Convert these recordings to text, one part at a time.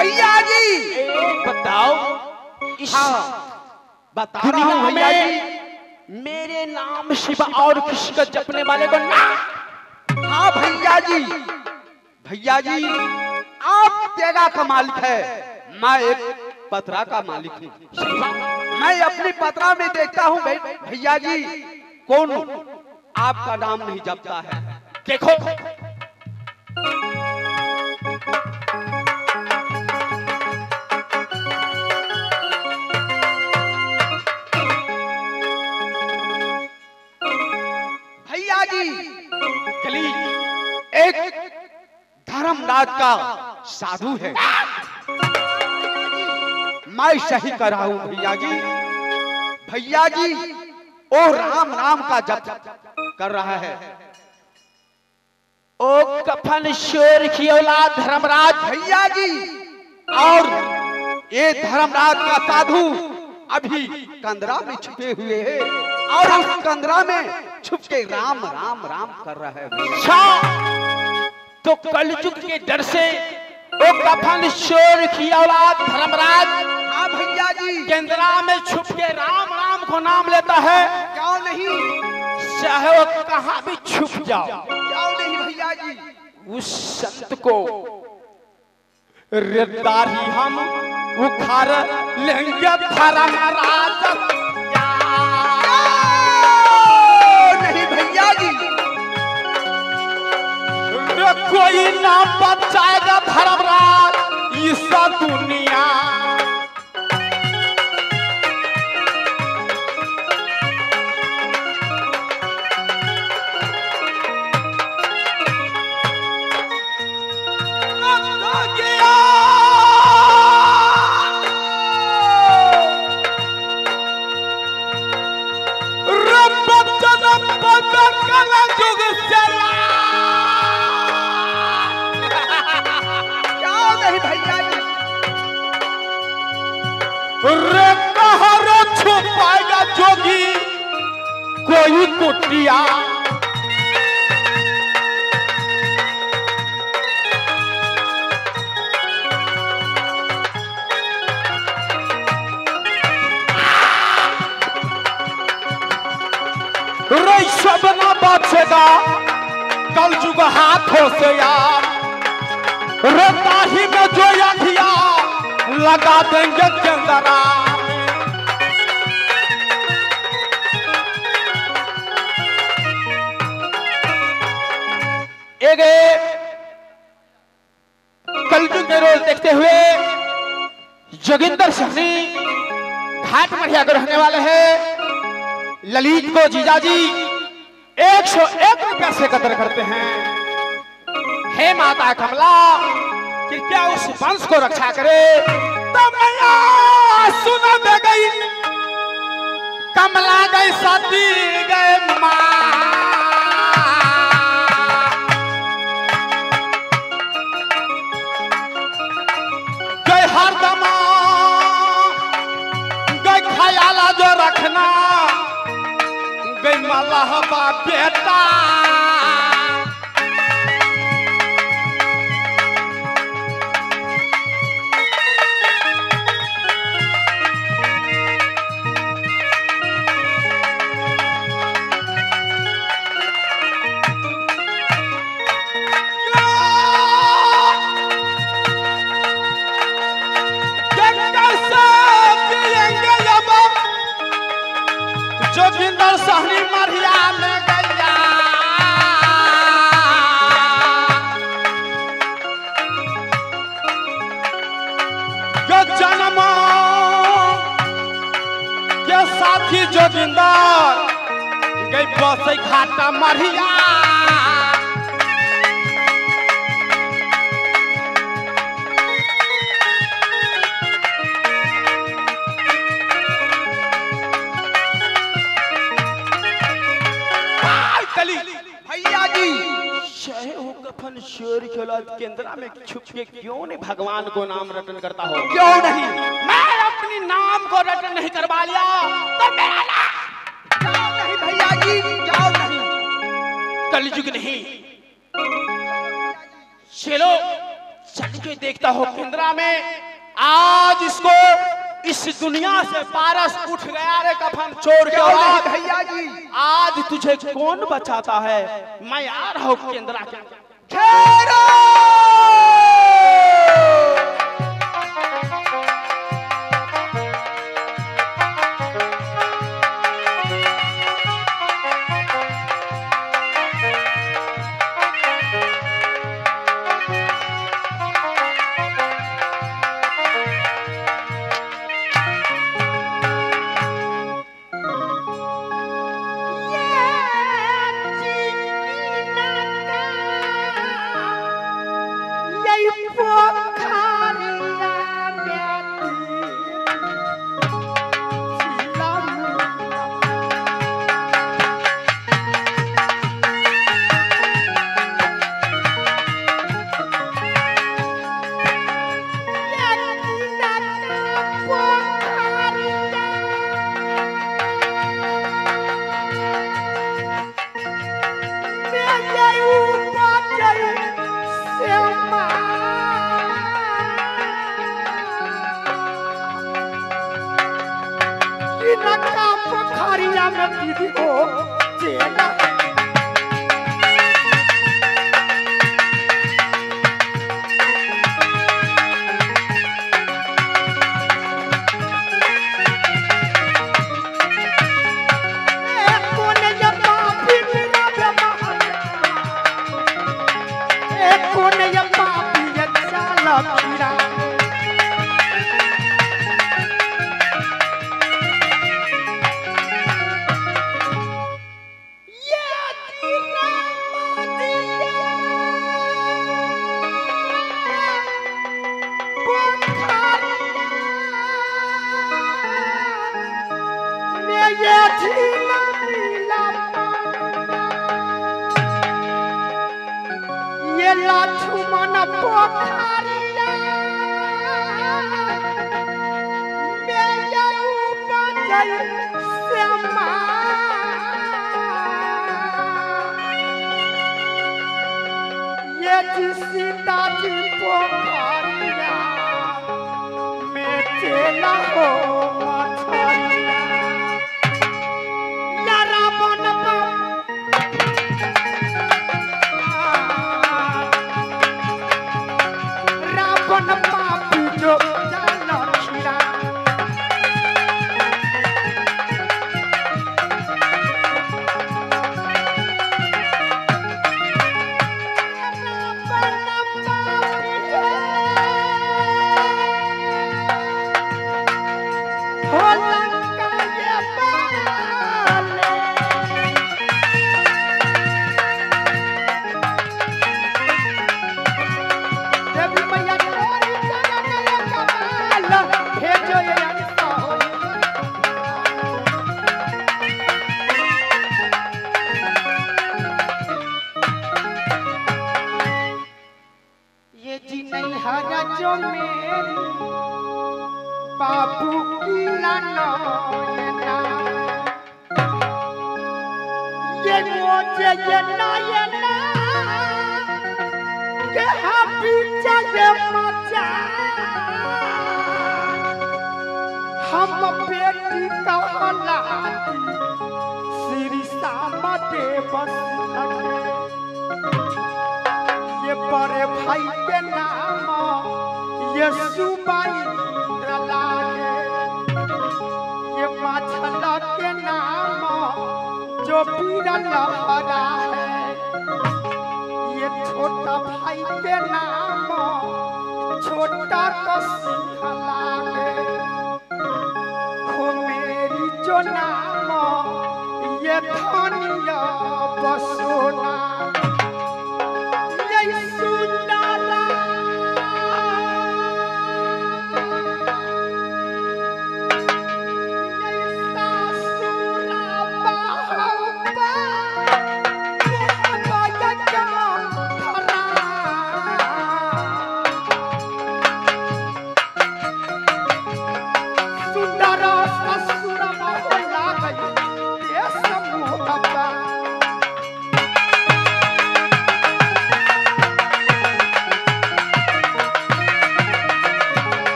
भैया जी बताओ, बता रहा हूँ भैया जी, मेरे नाम शिव और किसी का जपने वाले को ना। हाँ भैया जी, भैया जी आप तेरा का मालिक है, मैं एक पतरा का मालिक हूँ। मैं अपनी पतरा में देखता हूँ भैया जी कौन आपका नाम नहीं जपता है। देखो भैया जी, कली एक धर्मराज का साधु है, मैं सही कर रहा हूँ भैया जी। भैया जी ओ राम नाम का जप कर रहा है। ओ कफन शोर की औलाद धर्मराज भैया जी, और ये धर्मराज का साधु अभी कंदरा में छुपे हुए हैं, और उस कंदरा में छुप के राम राम राम कर रहा है। तो कलयुग के डर से ओ कफन शोर की औलाद धर्मराज भैया जी केंद्रा में छुप के राम राम को नाम लेता है। क्यों नहीं, चाहे वो कहां भी छुप जाओ। क्यों नहीं भैया जी, उस संत को रेदारी हम उखाड़ लेंगे धर्मराज। क्यों नहीं भैया जी, कोई ना बचाएगा धर्मराज इस दुनिया। कोई कुटिया रई सब ना बचेगा कल जुग हाथों से यार। रेताही में जो आखिया लगा देंगे चंदरा। कलयुग के रोज देखते हुए जोगिंदर सहनी घाट मढ़िया के रहने वाले हैं। ललित को जीजाजी 101 रुपया से कदर करते हैं। हे माता कमला कृपया उस वंश को रक्षा करे। तब सुना दे गई कमला गई सती गए माँ। मलहबा बेटा जोगिंदर सहनी मढ़िया में गया। जन्म के साथी जोगिंदर गई बस घाटा मढ़िया। केंद्रा में छुप के क्यों नहीं भगवान को नाम रटन करता हो? क्यों नहीं, मैं अपनी नाम को रटन नहीं करवा लिया तो मेरा नाम। क्यों नहीं भैया जी, क्यों नहीं, कलयुग नहीं। चलो चल के देखता हो पिंजरा में, आज इसको इस दुनिया से पारस उठ गया रे कफन छोड़ के। औलाद भैया जी, आज तुझे कौन बचाता है, मैं आ रहा हूँ केंद्रा के घेरा।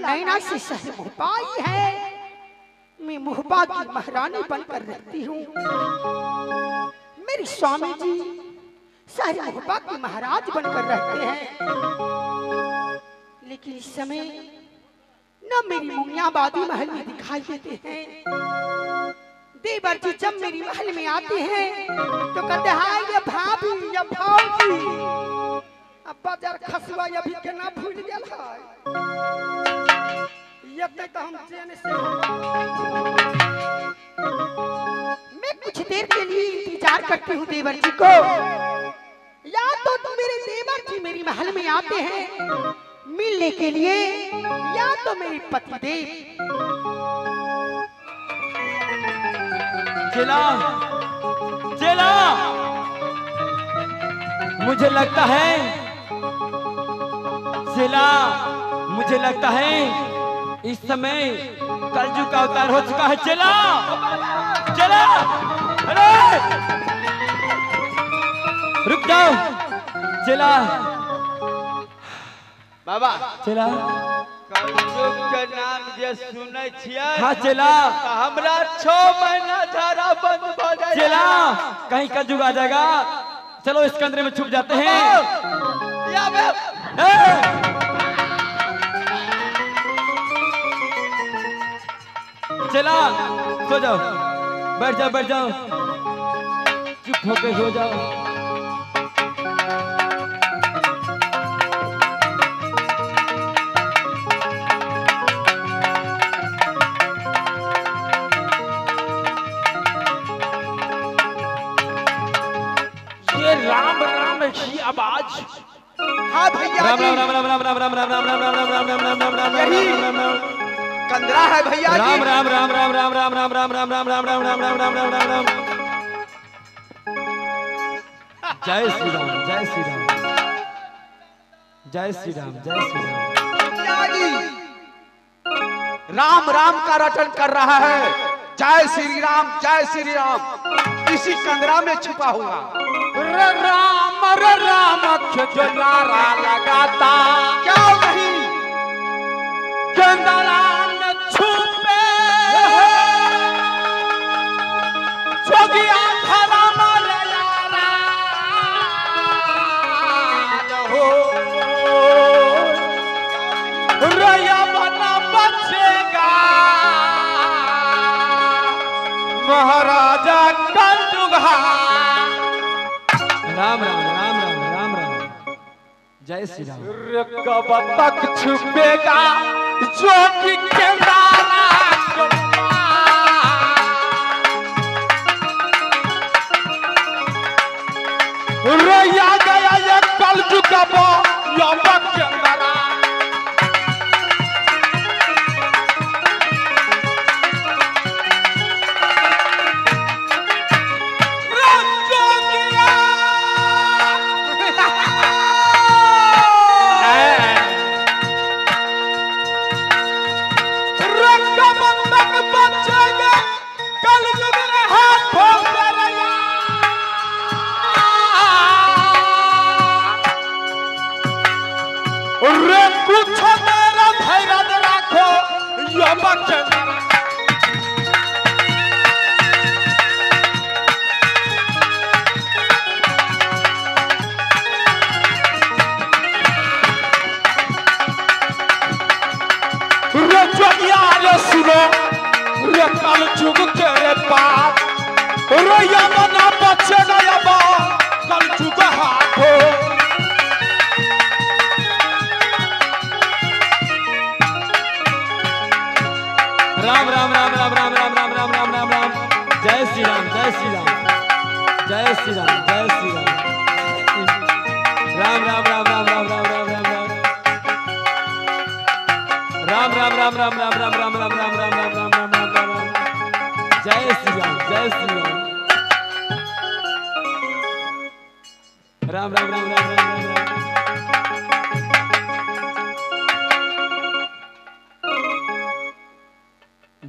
नैना से शहर मोहपाई है। मैं मोहपा की महारानी बनकर रहती हूँ। मेरे स्वामी जी शहर मोहपा के महाराज बनकर रहते हैं, लेकिन इस समय न मेरी मुंगियाबादी महल में दिखाई देते हैं। देवर जी जब मेरी महल में आते हैं तो कहते हैं ये भाभी ये भाभी अब्बा जर खसुआ अभी केना भूल गया है। मैं कुछ देर के लिए इंतजार करती हूँ देवर जी को, या तो मेरे देवर जी मेरी महल में आते हैं मिलने के लिए, या तो मेरे पतिदेव। चला चला, मुझे लगता है चला, मुझे लगता है इस समय कलजू का अवतार हो चुका है। चला चला, अरे रुक जाओ। चला बाबा, चला कलजू के नाम जे सुनै छियै। हां चला, हमरा 6 महीना धारा बंद हो जाए। चला कहीं कलजू आ जाएगा, चलो इस कंदरे में छुप जाते हैं। या चला, सो जाओ, बैठ जाओ, बैठ जाओ, चुप होके सो जाओ। ये राम राम की आवाज। हाँ भैया, राम राम राम राम राम राम राम राम राम राम राम राम कंदरा है भैया। राम राम राम राम राम राम राम राम राम राम राम राम राम राम राम राम राम। जय श्री राम, जय श्री राम, जय श्री राम, जय श्री राम। राम राम का रटन कर रहा है। जय श्री राम, जय श्री राम। इसी कंदरा में छुपा हुआ राम राम जो नारा लगाता क्या नहीं कंदरा महाराजा कंजुगा। राम राम राम राम राम राम, जय श्री राम। कब तक छुपेगा जो कि रोया गया ये कंजुगा बो। राम राम राम राम राम राम राम राम राम राम राम राम राम राम राम राम राम राम राम राम राम राम राम। जय श्री राम, जय श्री राम, राम राम राम राम राम राम।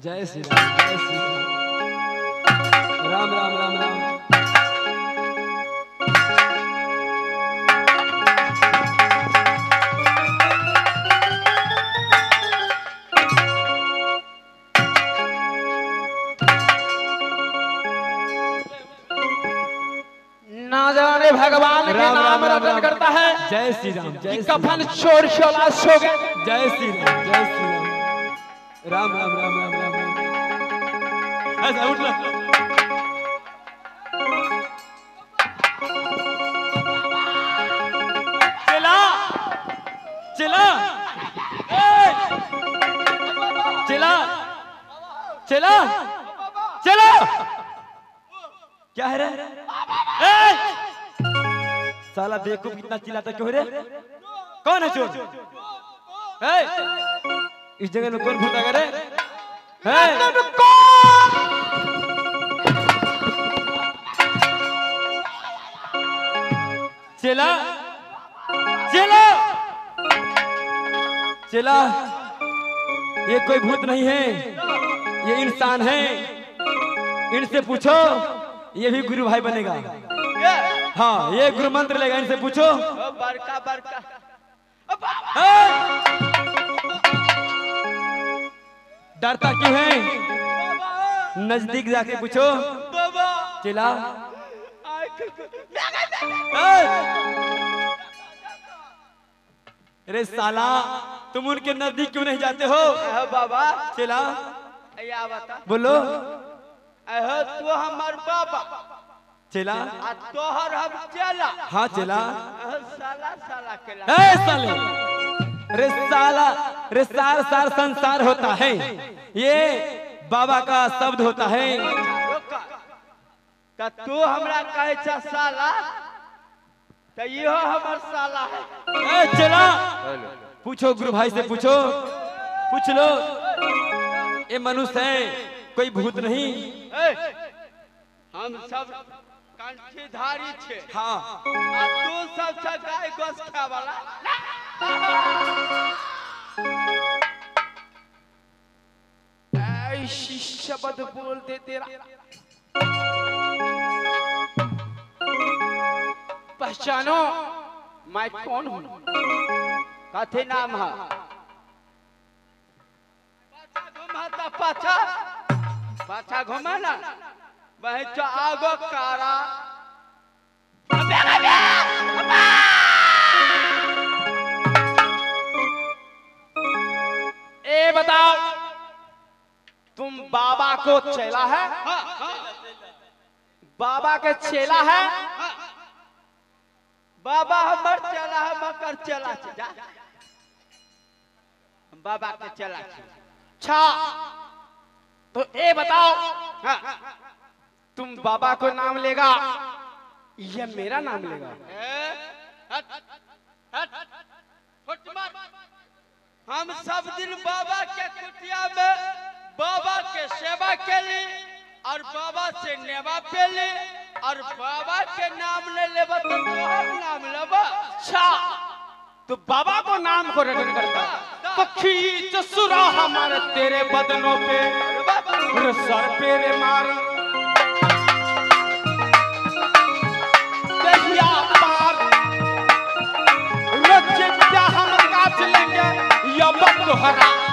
जय श्री राम, जय श्री राम, राम राम राम राम। ना जाने भगवान के नाम रटन करता है। जय श्री राम, जय कफन छोड़ शोलास हो गए। जय श्री राम, जय श्री राम, राम राम राम राम राम राम। ऐसा उठना चिल्ला चिल्ला चिल्ला चिल्ला चिल्ला। क्या है रे साला बेवकूफ, कितना चिल्लाता क्यों रे? कौन है चोर? इस जगह में कौन फूटा करे? चला चला चला। ये कोई भूत नहीं है, ये इंसान है। इनसे पूछो, ये भी गुरु भाई बनेगा। हाँ, ये गुरु मंत्र लेगा। इनसे पूछो। बरका बरका डरता क्यों है? नजदीक जाके पूछो। चिल्ला अरे साला, तुम उनके नजदीक क्यों नहीं जाते हो बाबा? चिल्ला बोलो। तो हमार बाबा चिल्ला। हाँ चिल्ला। साला रे सार सार संसार होता है, ये बाबा का शब्द होता है। तू हमरा कहे छ साला, तो यो हमर साला है। ए चला पूछो, गुरु भाई से पूछो। पूछ लो, ये मनुष्य है, कोई भूत नहीं। हम सब कंठीधारी छे। हाँ, तू सब छ गाय गोस खाए वाला। शब्द बोल दे तेरा पहचानो मैं कौन हूं? कथे नाम है? पाछा पाछा घुमाना वह चो आगो कारा। ए बताओ, तुम बाबा को चेला है? बाबा के चेला है? बाबा हमर चेला है, मकर चेला जा। बाबा के चेला अच्छा, तो ये बताओ तुम बाबा को नाम लेगा या मेरा नाम लेगा? हम सब दिन बाबा के कुटिया में बाबा के सेवा के लिए और बाबा से नेवा पे ली और बाबा के नाम ले लेबा तो नाम लेबा। अच्छा, तो बाबा को नाम को रटन करता। तो खींच सुरा हमारे तेरे बदनों पे, सर पे रे मार दहिया पार। रचित हम काट लेंगे या बंद हरा।